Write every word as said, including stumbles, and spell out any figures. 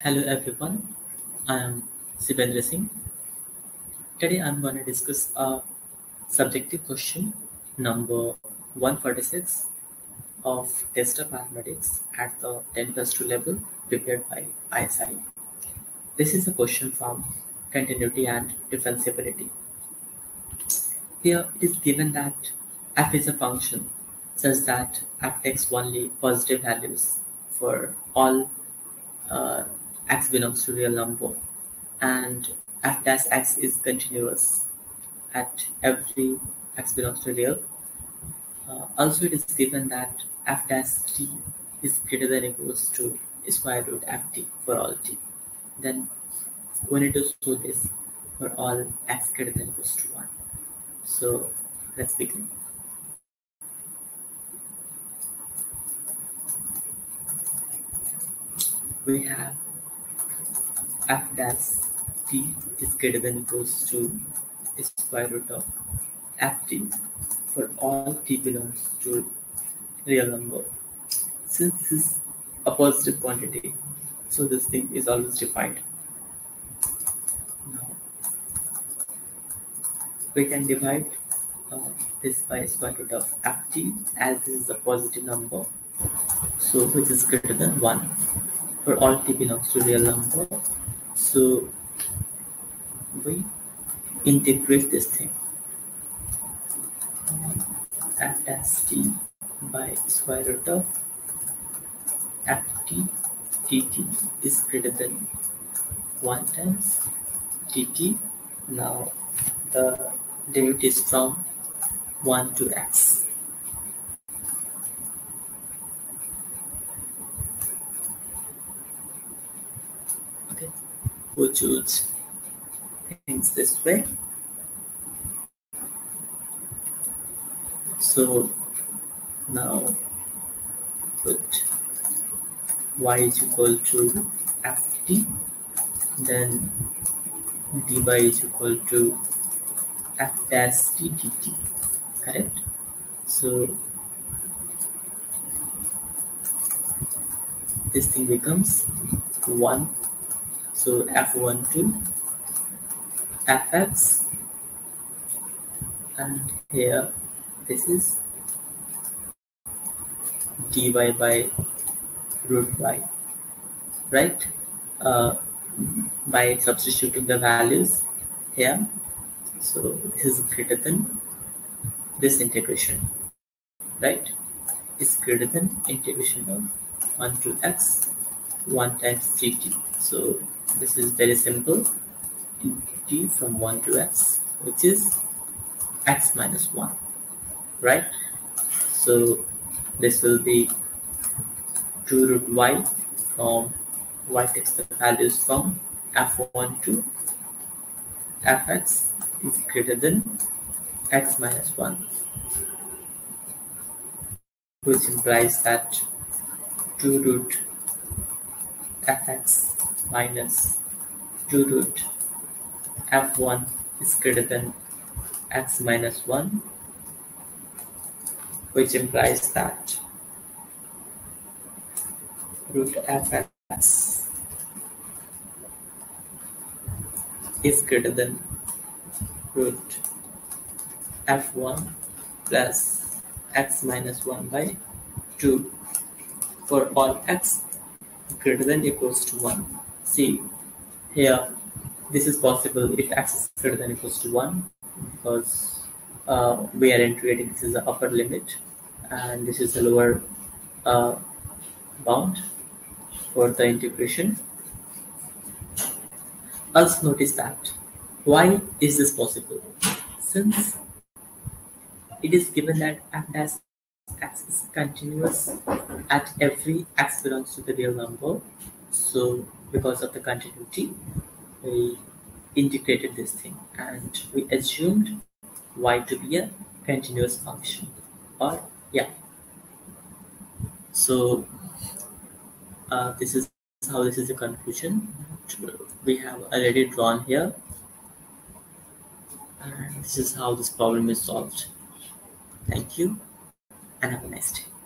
Hello everyone, I am Sibendra Singh. Today I am going to discuss a subjective question number one forty-six of test of mathematics at the ten plus two level prepared by I S I. This is a question from continuity and differentiability. Here it is given that f is a function such that f takes only positive values for all uh, x belongs to real number, and f dash x is continuous at every x belongs to real. Uh, also, it is given that f dash t is greater than or equals to square root f t for all t. Then we need to show this for all x greater than or equals to one. So let's begin. We have f dash t is greater than or equals to square root of ft for all t belongs to real number. Since this is a positive quantity, so this thing is always defined. Now, we can divide uh, this by square root of ft, as this is a positive number, so which is greater than one for all t belongs to real number. So we integrate this thing f dash t by square root of ft dt is greater than one times dt. Now the derivative is from one to x. Okay, we choose things this way. So now put y is equal to ft, then dy is equal to f dash t dt, correct? So this thing becomes one. So f one to fx, and here this is dy by root y, right? Uh, by substituting the values here, so this is greater than this integration, right? It's greater than integration of one to x, one times dt. So this is very simple, dt from one to x, which is x minus one, right? So this will be two root y from y takes the values from f one to fx is greater than x minus one, which implies that two root fx minus two root f one is greater than x minus one, which implies that root fx is greater than root f one plus x minus one by two for all x greater than equals to one. See, here this is possible if x is greater than equals to one, because uh, we are integrating, this is the upper limit and this is the lower uh, bound for the integration. Also notice that why is this possible? Since it is given that f dash x is continuous at every x belongs to the real number, so because of the continuity we integrated this thing and we assumed y to be a continuous function, or yeah. So uh, this is how this is a conclusion we have already drawn here, and this is how this problem is solved. Thank you and have a nice day.